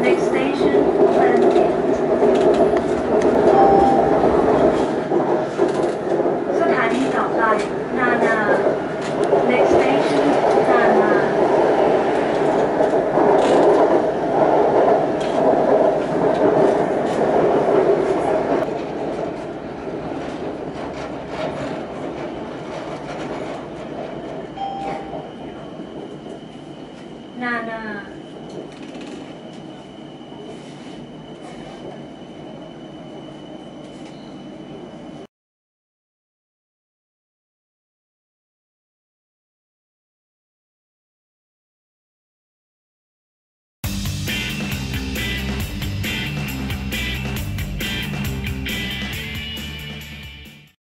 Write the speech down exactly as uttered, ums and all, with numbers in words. Next station, Plainview.